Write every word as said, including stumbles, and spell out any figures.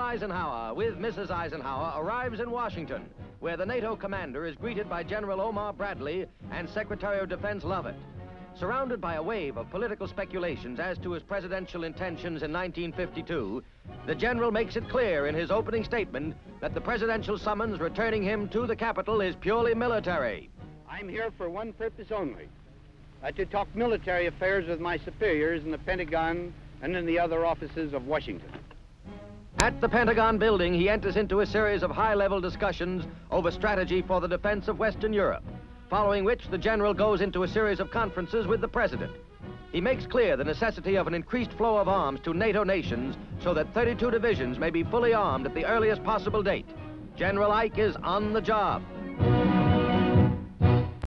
General Eisenhower, with Missus Eisenhower, arrives in Washington, where the NATO commander is greeted by General Omar Bradley and Secretary of Defense Lovett. Surrounded by a wave of political speculations as to his presidential intentions in nineteen fifty-two, the general makes it clear in his opening statement that the presidential summons returning him to the Capitol is purely military. I'm here for one purpose only, uh, to talk military affairs with my superiors in the Pentagon and in the other offices of Washington. At the Pentagon building, he enters into a series of high-level discussions over strategy for the defense of Western Europe, following which the general goes into a series of conferences with the president. He makes clear the necessity of an increased flow of arms to NATO nations so that thirty-two divisions may be fully armed at the earliest possible date. General Ike is on the job.